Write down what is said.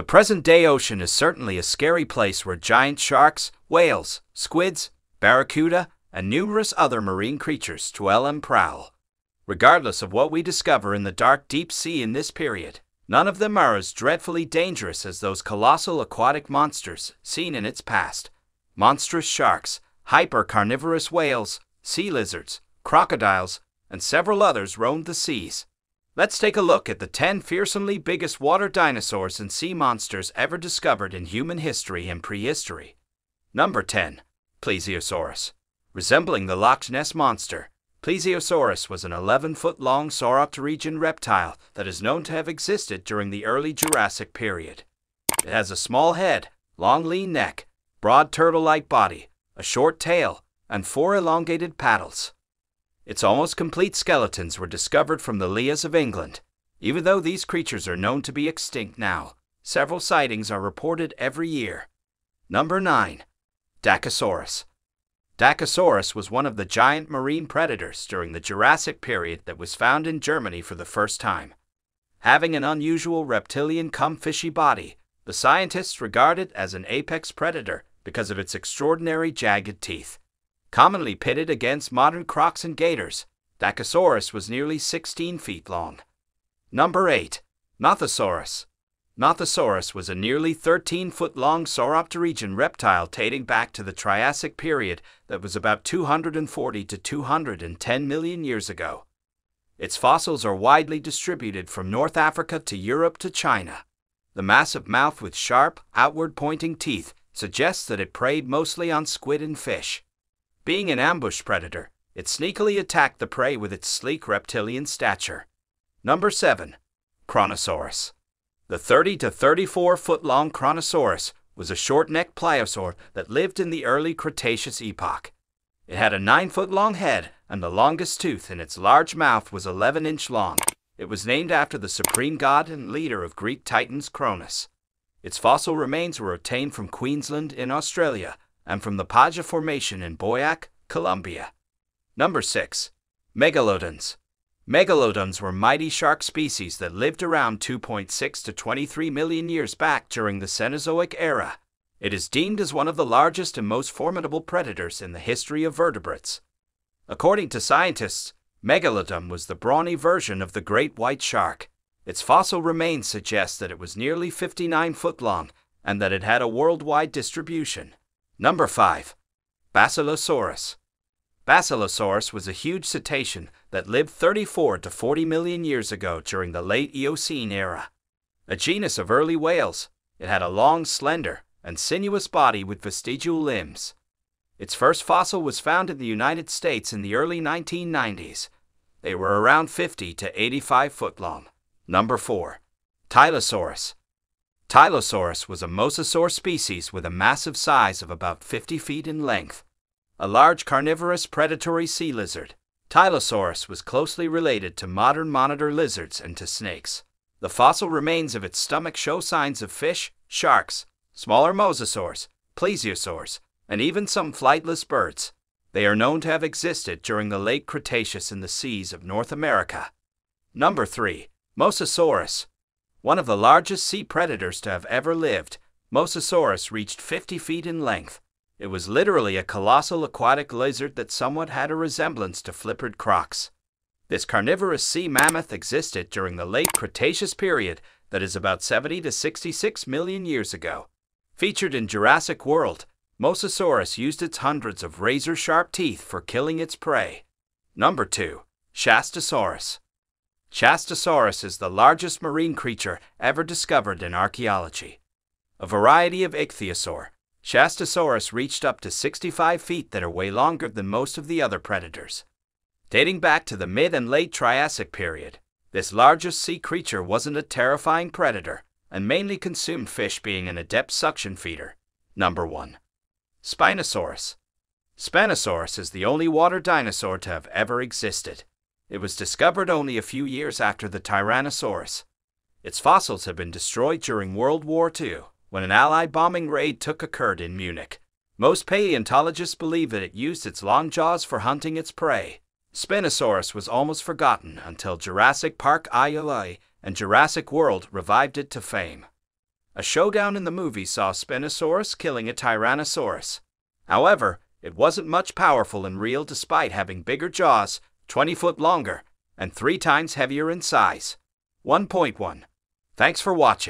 The present-day ocean is certainly a scary place where giant sharks, whales, squids, barracuda, and numerous other marine creatures dwell and prowl. Regardless of what we discover in the dark deep sea in this period, none of them are as dreadfully dangerous as those colossal aquatic monsters seen in its past. Monstrous sharks, hypercarnivorous whales, sea lizards, crocodiles, and several others roamed the seas. Let's take a look at the 10 fearsomely biggest water dinosaurs and sea monsters ever discovered in human history and prehistory. Number 10. Plesiosaurus. Resembling the Loch Ness monster, Plesiosaurus was an 11-foot-long sauropterygian reptile that is known to have existed during the early Jurassic period. It has a small head, long lean neck, broad turtle-like body, a short tail, and 4 elongated paddles. Its almost complete skeletons were discovered from the Lias of England. Even though these creatures are known to be extinct now, several sightings are reported every year. Number 9. Dakosaurus. Dakosaurus was one of the giant marine predators during the Jurassic period that was found in Germany for the first time. Having an unusual reptilian-cum-fishy body, the scientists regard it as an apex predator because of its extraordinary jagged teeth. Commonly pitted against modern crocs and gators, Dakosaurus was nearly 16 feet long. Number 8. Nothosaurus. Nothosaurus was a nearly 13-foot-long sauropterygian reptile dating back to the Triassic period that was about 240 to 210 million years ago. Its fossils are widely distributed from North Africa to Europe to China. The massive mouth with sharp, outward-pointing teeth suggests that it preyed mostly on squid and fish. Being an ambush predator, it sneakily attacked the prey with its sleek reptilian stature. Number 7. Chronosaurus. The 30 to 34-foot-long Chronosaurus was a short-necked pliosaur that lived in the early Cretaceous epoch. It had a 9-foot-long head, and the longest tooth in its large mouth was 11-inch long. It was named after the supreme god and leader of Greek Titans, Cronus. Its fossil remains were obtained from Queensland in Australia and from the Paja Formation in Boyac, Colombia. Number 6. Megalodons. Megalodons were mighty shark species that lived around 2.6 to 23 million years back during the Cenozoic era. It is deemed as one of the largest and most formidable predators in the history of vertebrates. According to scientists, Megalodon was the brawny version of the great white shark. Its fossil remains suggest that it was nearly 59 feet long and that it had a worldwide distribution. Number 5. Basilosaurus. Basilosaurus was a huge cetacean that lived 34 to 40 million years ago during the late Eocene era. A genus of early whales, it had a long, slender, and sinuous body with vestigial limbs. Its first fossil was found in the United States in the early 1990s. They were around 50 to 85 foot long. Number 4. Tylosaurus. Tylosaurus was a mosasaur species with a massive size of about 50 feet in length. A large carnivorous predatory sea lizard, Tylosaurus was closely related to modern monitor lizards and to snakes. The fossil remains of its stomach show signs of fish, sharks, smaller mosasaurs, plesiosaurs, and even some flightless birds. They are known to have existed during the late Cretaceous in the seas of North America. Number 3. Mosasaurus. One of the largest sea predators to have ever lived, Mosasaurus reached 50 feet in length. It was literally a colossal aquatic lizard that somewhat had a resemblance to flippered crocs. This carnivorous sea mammoth existed during the late Cretaceous period that is about 70 to 66 million years ago. Featured in Jurassic World, Mosasaurus used its hundreds of razor-sharp teeth for killing its prey. Number 2. Chastosaurus. Chastosaurus is the largest marine creature ever discovered in archaeology. A variety of ichthyosaur, Chastosaurus reached up to 65 feet that are way longer than most of the other predators. Dating back to the mid and late Triassic period, this largest sea creature wasn't a terrifying predator and mainly consumed fish, being an adept suction feeder. Number 1. Spinosaurus. Spinosaurus is the only water dinosaur to have ever existed. It was discovered only a few years after the Tyrannosaurus. Its fossils had been destroyed during World War II. When an Allied bombing raid occurred in Munich. Most paleontologists believe that it used its long jaws for hunting its prey. Spinosaurus was almost forgotten until Jurassic Park and Jurassic World revived it to fame. A showdown in the movie saw Spinosaurus killing a Tyrannosaurus. However, it wasn't much powerful in real despite having bigger jaws, 20 foot longer, and 3 times heavier in size. 1.1. Thanks for watching.